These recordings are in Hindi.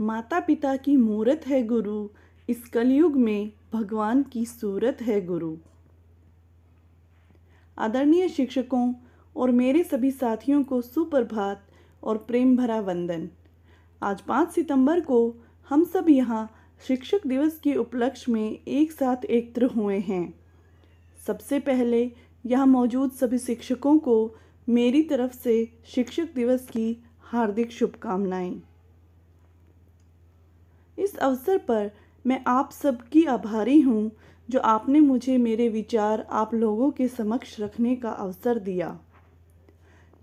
माता पिता की मूरत है गुरु, इस कलयुग में भगवान की सूरत है गुरु। आदरणीय शिक्षकों और मेरे सभी साथियों को सुप्रभात और प्रेम भरा वंदन। आज 5 सितंबर को हम सब यहाँ शिक्षक दिवस के उपलक्ष्य में एक साथ एकत्र हुए हैं। सबसे पहले यहाँ मौजूद सभी शिक्षकों को मेरी तरफ से शिक्षक दिवस की हार्दिक शुभकामनाएं। इस अवसर पर मैं आप सबकी आभारी हूँ जो आपने मुझे मेरे विचार आप लोगों के समक्ष रखने का अवसर दिया।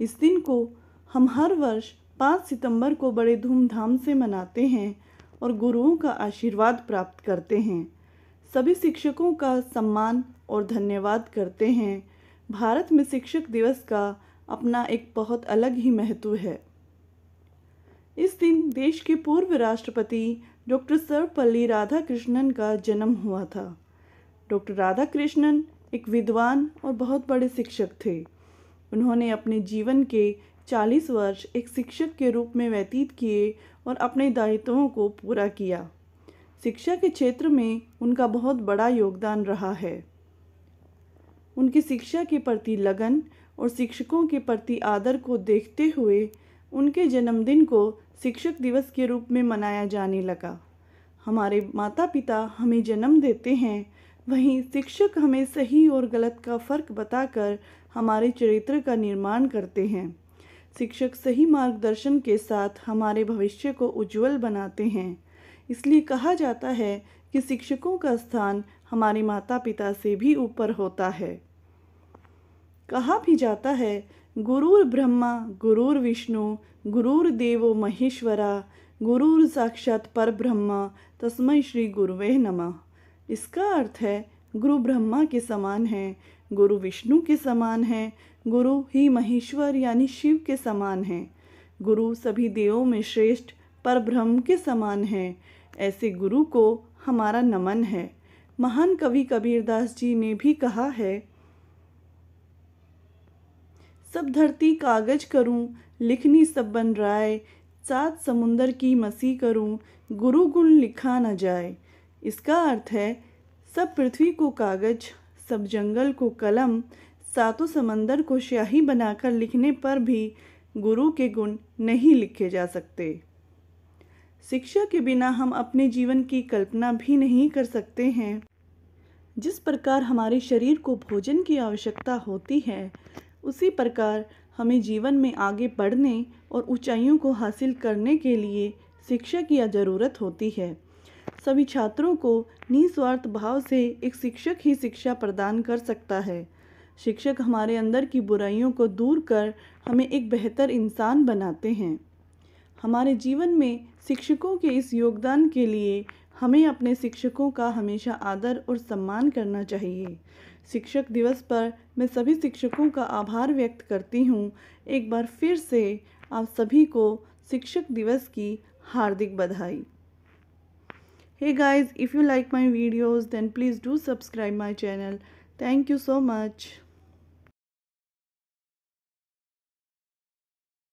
इस दिन को हम हर वर्ष 5 सितंबर को बड़े धूमधाम से मनाते हैं और गुरुओं का आशीर्वाद प्राप्त करते हैं। सभी शिक्षकों का सम्मान और धन्यवाद करते हैं। भारत में शिक्षक दिवस का अपना एक बहुत अलग ही महत्व है। इस दिन देश के पूर्व राष्ट्रपति डॉक्टर सर्वपल्ली राधा कृष्णन का जन्म हुआ था। डॉक्टर राधा कृष्णन एक विद्वान और बहुत बड़े शिक्षक थे। उन्होंने अपने जीवन के 40 वर्ष एक शिक्षक के रूप में व्यतीत किए और अपने दायित्वों को पूरा किया। शिक्षा के क्षेत्र में उनका बहुत बड़ा योगदान रहा है। उनकी शिक्षा के प्रति लगन और शिक्षकों के प्रति आदर को देखते हुए उनके जन्मदिन को शिक्षक दिवस के रूप में मनाया जाने लगा। हमारे माता पिता हमें जन्म देते हैं, वहीं शिक्षक हमें सही और गलत का फ़र्क बताकर हमारे चरित्र का निर्माण करते हैं। शिक्षक सही मार्गदर्शन के साथ हमारे भविष्य को उज्जवल बनाते हैं। इसलिए कहा जाता है कि शिक्षकों का स्थान हमारे माता पिता से भी ऊपर होता है। कहा भी जाता है गुरुर ब्रह्मा गुरुर विष्णु गुरुर देवो महेश्वरा गुरुर साक्षात पर ब्रह्मा तस्मै श्री गुरुवे नमः। इसका अर्थ है गुरु ब्रह्मा के समान है, गुरु विष्णु के समान है, गुरु ही महेश्वर यानी शिव के समान है, गुरु सभी देवों में श्रेष्ठ पर ब्रह्म के समान है। ऐसे गुरु को हमारा नमन है। महान कवि कबीरदास जी ने भी कहा है, सब धरती कागज करूं, लिखनी सब बन राय, सात समुंदर की मसी करूं, गुरु गुण लिखा न जाए। इसका अर्थ है सब पृथ्वी को कागज, सब जंगल को कलम, सातों समंदर को स्याही बनाकर लिखने पर भी गुरु के गुण नहीं लिखे जा सकते। शिक्षा के बिना हम अपने जीवन की कल्पना भी नहीं कर सकते हैं। जिस प्रकार हमारे शरीर को भोजन की आवश्यकता होती है, उसी प्रकार हमें जीवन में आगे बढ़ने और ऊंचाइयों को हासिल करने के लिए शिक्षा की ज़रूरत होती है। सभी छात्रों को निस्वार्थ भाव से एक शिक्षक ही शिक्षा प्रदान कर सकता है। शिक्षक हमारे अंदर की बुराइयों को दूर कर हमें एक बेहतर इंसान बनाते हैं। हमारे जीवन में शिक्षकों के इस योगदान के लिए हमें अपने शिक्षकों का हमेशा आदर और सम्मान करना चाहिए। शिक्षक दिवस पर मैं सभी शिक्षकों का आभार व्यक्त करती हूँ। एक बार फिर से आप सभी को शिक्षक दिवस की हार्दिक बधाई। Hey guys, if you like my videos then please do subscribe my channel. Thank you so much.